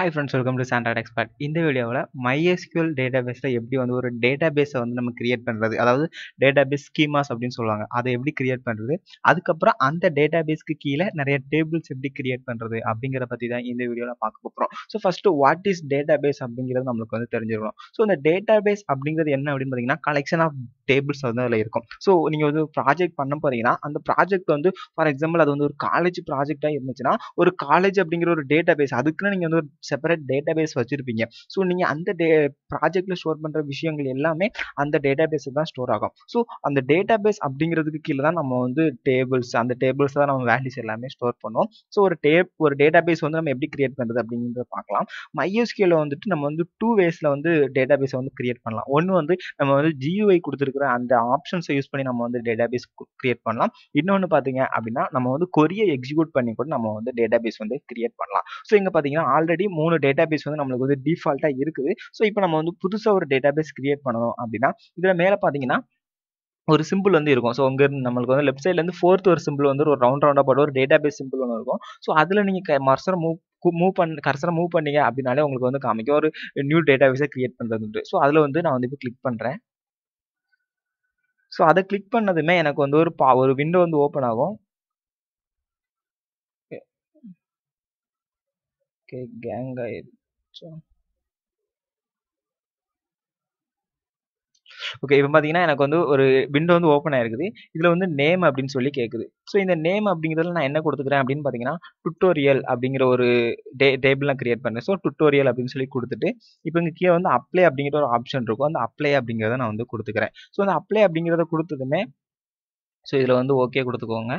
Hi friends, welcome to Santra Techspot. In this video, MySQL database la eppadi vandu oru database vandu namu create pandrathu, adhaavadhu database schemas appdinu solvanga. Adha eppadi create pandrathu, adukapra andha database ku keela nariya tables eppadi create pandrathu abdingara pathi dhaan indha video la paakaporom. So first, what is database abdingiradhu namakku vandu therinjirukom. So the database abdingiradhu enna appdinu pathina collection of tables adha la irukum. So neenga oru project panna poringa, andha project vandu for example adhu oru college project ah irundhuchina oru college abdingira oru database adukku neenga oru separate database vachirupinga. So ninga andha project la store pandra vishayangal ellame andha database la store agum. So andha database abdingiradhukku killa dhaan nama vandu tables andha tables la nama values ellame store pannom. So or database vandu nama eppadi create pandrathu abdingiradha paakalam. MySQL la vandu nama vandu two ways la vandu database vandu create pannalam. One vandu nama vandu GUI kuduthirukra andha options use panni nama vandu database create pannalam. Innonu pathinga appadina nama vandu query execute panni kodu nama vandu database vandu create pannalam. So inga pathinga already மூணு database வந்து நமக்கு வந்து default ஆ இருக்குது. So இப்போ நம்ம வந்து புதுசா ஒரு database create பண்ணனும் அப்படினா இதுல மேல பாத்தீங்கன்னா ஒரு சிம்பிள் வந்து இருக்கும். சோ அங்க நமக்கு வந்து லெஃப்ட் சைடுல இருந்து फोर्थ ஒரு சிம்பிள் வந்து ஒரு ரவுண்ட் ரவுண்டா போற ஒரு database சிம்பிள் ஒன்னு இருக்கும். சோ அதுல நீங்க மர்சர் கர்சர் மூவ் பண்ணீங்க அப்படினாலே உங்களுக்கு வந்து காமிக்கும் ஒரு நியூ database create பண்றதுன்னு. சோ அதுல வந்து நான் வந்து இப்போ கிளிக் பண்றேன். சோ அத கிளிக் பண்ணதுமே எனக்கு வந்து ஒரு விண்டோ வந்து ஓபன் ஆகும். Okay, gang okay, இப்போ பாத்தீங்கன்னா எனக்கு வந்து ஒரு விண்டோ வந்து ஓபன் ஆயிருக்குது. இதுல வந்து நேம் அப்படினு சொல்லி கேக்குது. சோ இந்த நேம் அப்படிங்கறதுல நான் என்ன கொடுத்துக்கிறேன் அப்படினு பாத்தீங்கன்னா டுட்டோரியல் அப்படிங்கற ஒரு டேபிள் நான் கிரியேட் பண்ணேன். சோ டுட்டோரியல் அப்படினு சொல்லி கொடுத்துட்டு இப்போ இங்க கீழ வந்து அப்ளை அப்படிங்கற ஒரு ஆப்ஷன் இருக்கும். அந்த அப்ளை அப்படிங்கறத நான் வந்து கொடுத்துக்கிறேன். சோ அந்த அப்ளை அப்படிங்கறத கொடுத்ததுமே சோ இதுல வந்து ஓகே கொடுத்துக்கோங்க.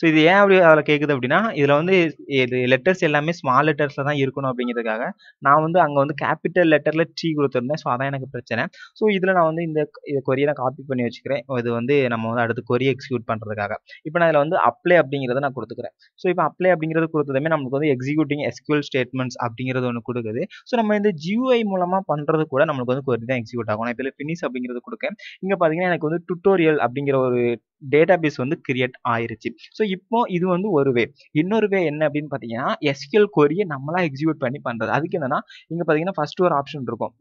So இது ஏன் அப்படி அதல கேக்குது அப்படினா இதுல வந்து லெட்டர்ஸ் எல்லாமே ஸ்மால் லெட்டர்ஸ்ல தான் இருக்கணும் அப்படிங்கிறதுக்காக நான் வந்து அங்க வந்து கேபிட்டல் லெட்டர்ல T கொடுத்திருந்தேன். சோ அதான் எனக்கு பிரச்சனை. சோ இதுல நான் வந்து இந்த query-ய நான் காப்பி பண்ணி வச்சிக்கிறேன். இது வந்து நம்ம வந்து அடுத்து query execute பண்றதுக்காக இப்போ நான் இதுல வந்து apply அப்படிங்கறத நான் கொடுத்துக்கிறேன். சோ இப்போ apply அப்படிங்கறது கொடுத்ததமே நமக்கு வந்து executing SQL statements அப்படிங்கறது ஒன்னு கொடுக்குது. சோ நம்ம இந்த GUI மூலமா பண்றது கூட நமக்கு வந்து query தான் execute ஆகும். நான் இப்பல finish அப்படிங்கறது கொடுக்க இங்க பாத்தீங்கன்னா எனக்கு வந்து tutorial அப்படிங்கற ஒரு database வந்து create ஆயிருச்சு. சோ இப்போ இது வந்து ஒரு வே. இன்னொரு வே என்ன அப்படினு பாத்தீங்கன்னா SQL query நம்மளா எக்ஸிக்யூட் பண்ணி பண்றது. அதுக்கு என்னன்னா இங்க பாத்தீங்கன்னா ஃபர்ஸ்ட் ஒரு ஆப்ஷன் இருக்கும்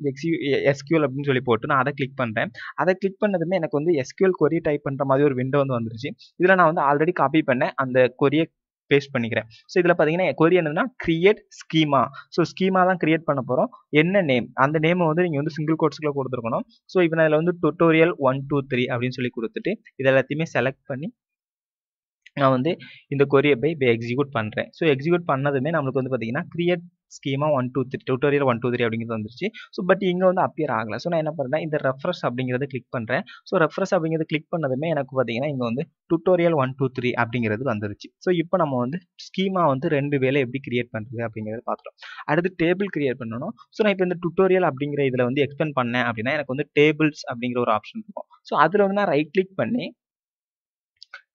SQL அப்படினு சொல்லி போட்டு நான் அதை கிளிக் பண்றேன். அதை கிளிக் பண்ணதுமே எனக்கு வந்து SQL query டைப் பண்ற மாதிரி ஒரு விண்டோ வந்து வந்துருச்சு. இதுல நான் வந்து ஆல்ரெடி காப்பி பண்ணேன் அந்த query பேஸ்ட் பண்ணிக்கிறேன். சோ இதுல பாத்தீங்கன்னா query என்னன்னா கிரியேட் ஸ்கீமா. சோ ஸ்கீமா தான் கிரியேட் பண்ண போறோம். என்ன நேம் அந்த நேம் வந்து நீங்க வந்து சிங்கிள் கோட்ஸ்க்குள்ள கொடுத்துக்கணும். சோ இப்போ நான் இதுல வந்து டுட்டோரியல் 1 2 3 அப்படினு சொல்லி கொடுத்துட்டு இத எல்லாத்தையுமே செலக்ட் பண்ணி நான் வந்து இந்த query பை எக்ஸிக்யூட் பண்றேன். சோ எக்ஸிக்யூட் பண்ணதுமே நமக்கு வந்து பாத்தீங்கன்னா கிரியேட் ஸ்கீமா 1 2 3 டுட்டோரியல் 1 2 3 அப்படிங்கிறது வந்துருச்சு. சோ பட் இங்க வந்து அப்பியர் ஆகல. சோ நான் என்ன பண்றேன்னா இந்த ரெஃப்ரெஷ் அப்படிங்கறத கிளிக் பண்றேன். சோ ரெஃப்ரெஷ் அப்படிங்கறது கிளிக் பண்ணதுமே எனக்கு பாத்தீங்கன்னா இங்க வந்து டுட்டோரியல் 1 2 3 அப்படிங்கிறது வந்துருச்சு. சோ இப்போ நம்ம வந்து ஸ்கீமா வந்து ரெண்டு வேளை எப்படி கிரியேட் பண்றது அப்படிங்கறத பாத்துறோம். அடுத்து டேபிள் கிரியேட் பண்ணனும். சோ நான் இப்போ இந்த டுட்டோரியல் அப்படிங்கற இதுல வந்து எக்ஸ்பேண்ட் பண்ணேன் அப்படினா எனக்கு வந்து டேபிள்ஸ் அப்படிங்கற ஒரு ஆப்ஷன் இருக்கும். சோ அதுல வந்து நான் ரைட் கிளிக் பண்ணி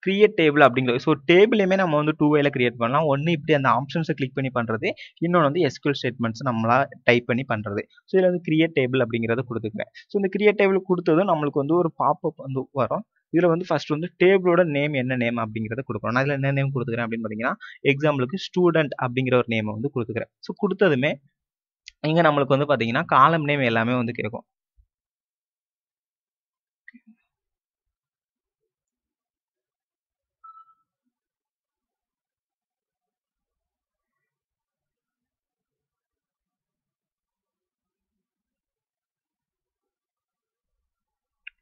கிரியேட் டேபிள் அப்படிங்கற சோ டேபிளையுமே நம்ம வந்து two way ல கிரியேட் பண்ணலாம். ஒன்னு இப்படி அந்த ஆப்ஷன்ஸை கிளிக் பண்ணி பண்றது, இன்னொன்னு வந்து SQL ஸ்டேட்மென்ட்ஸ் நம்மளா டைப் பண்ணி பண்றது. சோ இதுல வந்து கிரியேட் டேபிள் அப்படிங்கறத கொடுத்துக்கிறேன். சோ இந்த கிரியேட் டேபிள் கொடுத்ததும் நமக்கு வந்து ஒரு பாப்அப் வந்து வரும். இதுல வந்து ஃபர்ஸ்ட் வந்து டேபிளோட நேம் என்ன நேம் அப்படிங்கறத கொடுக்கணும். நான் இதுல என்ன நேம் கொடுத்துக்கிறேன் அப்படினு பாத்தீங்கன்னா எக்ஸாம்பிளுக்கு ஸ்டூடண்ட் அப்படிங்கற ஒரு நேம் வந்து கொடுத்துக்கிறேன். சோ கொடுத்ததுமே இங்க நமக்கு வந்து பாத்தீங்கன்னா காலம் நேம் எல்லாமே வந்து கேக்கும்.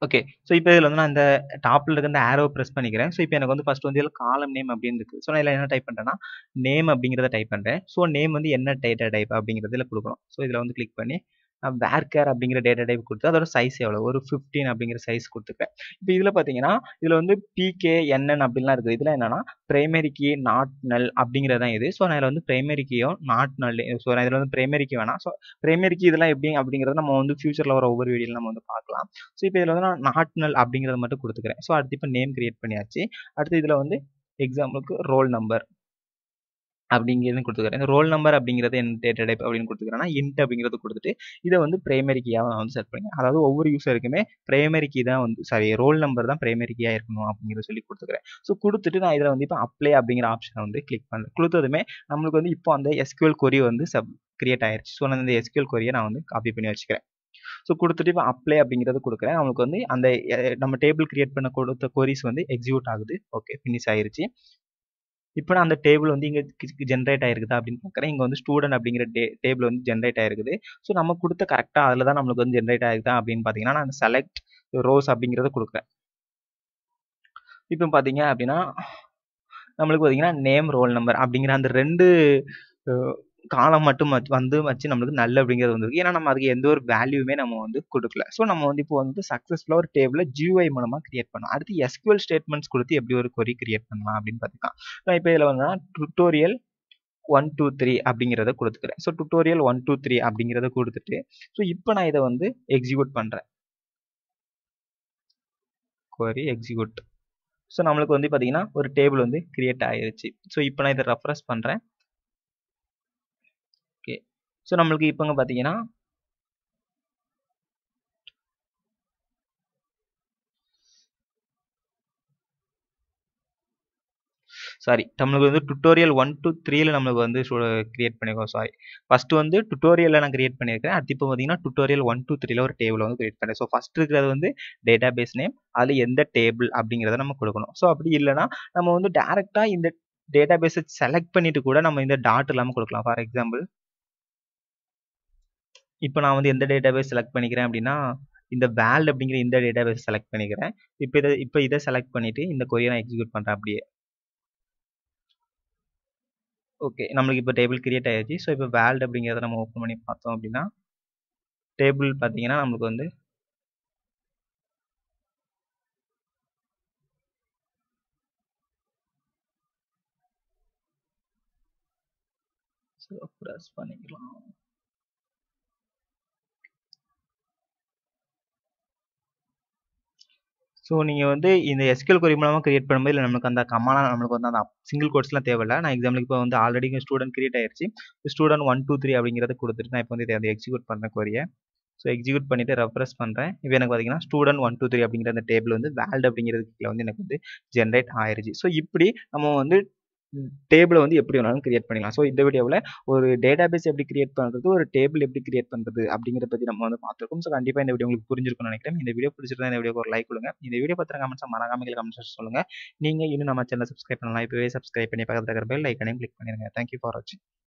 ஓகே சோ இப்போ இதுல வந்து நான் இந்த டாப்ல இருக்க அந்த arrow பிரஸ் பண்ணிக்கிறேன். சோ இப்போ எனக்கு வந்து ஃபர்ஸ்ட் வந்து இதுல காலம் நேம் அப்படி இருக்கு. சோ நான் இதுல என்ன டைப் பண்றேன்னா நேம் அப்படிங்கறத டைப் பண்றேன். சோ நேம் வந்து என்ன டேட்டா டைப் அப்படிங்கறதுல கொடுக்கணும். சோ இதுல வந்து கிளிக் பண்ணி varchar அப்படிங்கற டேட்டா டைப் கொடுத்து அதோட சைஸ் எவ்வளவு ஒரு 15 அப்படிங்கற சைஸ் கொடுத்துக்கிறேன். இப்போ இதுல பாத்தீங்கன்னா இதுல வந்து pknn அப்படிலாம் இருக்கு. இதுல என்னன்னா பிரைமரி கீ நாட் நல் அப்படிங்கறது தான் இது. சோ நான் இதுல வந்து பிரைமரி கீயோ நாட் நல் சோ நான் இதுல வந்து பிரைமரி கீ வேணாம். சோ பிரைமரி கீ இதெல்லாம் எப்படி அப்படிங்கறது நம்ம வந்து ஃபியூச்சர்ல வர ஒவ்வொரு வீடியோல நம்ம வந்து பார்க்கலாம். சோ இப்போ இதுல வந்து நான் நாட் நல் அப்படிங்கறது மட்டும் கொடுத்துக்கிறேன். சோ அடுத்து இப்போ நேம் கிரியேட் பண்ணியாச்சு. அடுத்து இதுல வந்து எக்ஸாம்பிளுக்கு ரோல் நம்பர் அப்படிங்கிறது கொடுத்துக்கிறேன். ரோல் நம்பர் அப்படிங்கிறது என்ன டேட்டா டைப் அப்படின்னு கொடுத்துக்கிறேன்னா இன்ட் அப்படிங்கிறது கொடுத்துட்டு இதை வந்து பிரைமரி கீயாக நான் வந்து செட் பண்ணுறேன். அதாவது ஒவ்வொரு யூஸருக்குமே பிரைமரி கீ தான் வந்து ரோல் நம்பர் தான் பிரைமரி கீயாக இருக்கணும் அப்படிங்கிறத சொல்லி கொடுத்துக்கிறேன். ஸோ கொடுத்துட்டு நான் இதில் வந்து இப்போ அப்ளை அப்படிங்கிற ஆப்ஷனை வந்து கிளிக் பண்ணுறேன். கொடுத்ததுமே நம்மளுக்கு வந்து இப்போ அந்த SQL query வந்து கிரியேட் ஆயிடுச்சு. ஸோ அந்த SQL queryயை நான் வந்து காப்பி பண்ணி வச்சுக்கிறேன். ஸோ கொடுத்துட்டு இப்போ அப்ளை அப்படிங்கிறது கொடுக்குறேன். அவங்களுக்கு வந்து அந்த நம்ம டேபிள் கிரியேட் பண்ண கொடுத்த கொரிஸ் வந்து எக்ஸிக்யூட் ஆகுது. ஓகே, ஃபினிஷ் ஆயிருச்சு. இப்போ நான் அந்த டேபிள் வந்து இங்கே ஜென்ரேட் ஆயிருக்குதா அப்படின்னு பார்க்குறேன். இங்கே வந்து ஸ்டூடெண்ட் அப்படிங்கிற டேபிள் வந்து ஜென்ரேட் ஆயிருக்குது. ஸோ நம்ம கொடுத்த கரெக்டாக அதில் தான் நம்மளுக்கு வந்து ஜென்ரேட் ஆயிருக்குதா அப்படின்னு பார்த்தீங்கன்னா நான் செலக்ட் ரோஸ் அப்படிங்கிறத கொடுக்குறேன். இப்போ பார்த்தீங்க அப்படின்னா நம்மளுக்கு பார்த்தீங்கன்னா நேம் ரோல் நம்பர் அப்படிங்கிற அந்த ரெண்டு காலம் மட்டும் வந்து வச்சு நம்மளுக்கு நல்ல அப்படிங்கிறது வந்துருக்கு. ஏன்னா நம்ம அதுக்கு எந்த ஒரு வேல்யூமே நம்ம வந்து கொடுக்கல. ஸோ நம்ம வந்து இப்போ வந்து சக்ஸஸ்ஃபுல்லாக ஒரு டேபிளை GUI மூலமாக கிரியேட் பண்ணோம். அடுத்து SQL ஸ்டேட்மெண்ட்ஸ் கொடுத்து எப்படி ஒரு கொரி கிரியேட் பண்ணலாம் அப்படின்னு பார்த்துக்கலாம். இப்போ இதில் வந்து டுட்டோரியல் 1 2 3 அப்படிங்கிறத கொடுத்துக்கிறேன். ஸோ டுட்டோரியல் 1 2 3 அப்படிங்கிறத கொடுத்துட்டு ஸோ இப்போ நான் இதை வந்து எக்ஸிக்யூட் பண்ணுறேன். கொரி எக்ஸிக்யூட். ஸோ நம்மளுக்கு வந்து பார்த்தீங்கன்னா ஒரு டேபிள் வந்து கிரியேட் ஆகிருச்சு. ஸோ இப்போ நான் இதை ரெஃப்ரெஷ் பண்ணுறேன். ஸோ நம்மளுக்கு இப்போங்க பார்த்தீங்கன்னா நம்மளுக்கு வந்து டுட்டோரியல் 1 2 3ல நம்மளுக்கு வந்து கிரியேட் பண்ணியிருக்கோம். ஃபர்ஸ்ட் வந்து டுட்டோரியலில் நான் கிரியேட் பண்ணியிருக்கேன். அது இப்போ பார்த்தீங்கன்னா டுட்டோரியல் 1 2 3ல ஒரு டேபிள் வந்து கிரியேட் பண்ணேன். ஸோ ஃபர்ஸ்ட் இருக்கிறது வந்து டேட்டா பேஸ் நேம், அதில் எந்த டேபிள் அப்படிங்கிறத நம்ம கொடுக்கணும். ஸோ அப்படி இல்லைனா நம்ம வந்து டேரெக்டாக இந்த டேட்டா பேஸை செலக்ட் பண்ணிட்டு கூட நம்ம இந்த டாட் இல்லாமல் கொடுக்கலாம். ஃபார் எக்ஸாம்பிள் இப்போ நான் வந்து எந்த டேட்டா பேஸ் செலக்ட் பண்ணிக்கிறேன் அப்படின்னா இந்த வேல்ட் அப்படிங்கிற இந்த டேட்டா பேஸ் செலக்ட் பண்ணிக்கிறேன். இப்போ இதை செலக்ட் பண்ணிவிட்டு இந்த கொரியை நான் எக்ஸிக்யூட் பண்ணுறேன் அப்படியே. ஓகே, நம்மளுக்கு இப்போ டேபிள் கிரியேட் ஆகிடுச்சு. ஸோ இப்போ வேல்ட் அப்படிங்கிறத நம்ம ஓப்பன் பண்ணி பார்த்தோம் அப்படின்னா டேபிள் பார்த்தீங்கன்னா நம்மளுக்கு வந்து ப்ரெஸ் பண்ணிக்கலாம். ஸோ நீங்கள் வந்து இந்த SQL query மூலமாக கிரியேட் பண்ணும்போது இல்லை நம்மளுக்கு அந்த கமாலாம் நம்மளுக்கு வந்து அந்த சிங்கிள் கோட்ஸ்லாம் தேவையில்லை. நான் எக்ஸாம்பிளுக்கு இப்போ வந்து ஆல்ரெடி ஸ்டூடெண்ட் கிரியேட் ஆயிடுச்சு. ஸ்டூடெண்ட் 1 2 3 அப்படிங்கிறத கொடுத்துட்டு நான் இப்போ வந்து இதை எக்ஸிக்யூட் பண்ணுறேன் கொரியை. ஸோ எக்ஸிக்யூட் பண்ணிவிட்டு ரெஃப்ரெஷ் பண்ணுறேன். இப்போ எனக்கு பார்த்தீங்கன்னா ஸ்டூடெண்ட் 1 2 3 அப்படிங்கிற அந்த டேபிள் வந்து வேல்ட் அப்படிங்கிறதுக்குள்ள வந்து எனக்கு வந்து ஜென்ரேட் ஆயிடுச்சு. ஸோ இப்படி நம்ம வந்து டேபிளை வந்து எப்படி வேணாலும் கிரியேட் பண்ணிக்கலாம். ஸோ இந்த வீடியோவில் ஒரு டேட்டா பேஸ் எப்படி கிரியேட் பண்ணுறது, ஒரு டேபிள் எப்படி கிரியேட் பண்ணுறது அப்படிங்கிறத பற்றி நம்ம வந்து பார்த்துருக்கோம். ஸோ கண்டிப்பாக இந்த வீடியோ உங்களுக்கு புரிஞ்சிருக்கும்னு நினைக்கிறேன். இந்த வீடியோ பிடிச்சிருந்தா இந்த வீடியோக்கு ஒரு லைக் கொடுங்க. இந்த வீடியோ பற்றின கமெண்ட்ஸாக மறக்காமல் கமெண்ட்ஸ் சொல்லுங்கள். நீங்கள் இன்னும் நம்ம சேனலை சப்ஸ்கிரைப் பண்ணலாம். இப்போவே சப்ஸ்கிரைப் பண்ணி பக்கத்தில் இருக்கிற பெல் ஐக்கானையும் கிளிக் பண்ணிடுங்க. தேங்க்யூ ஃபார் வாட்சிங்.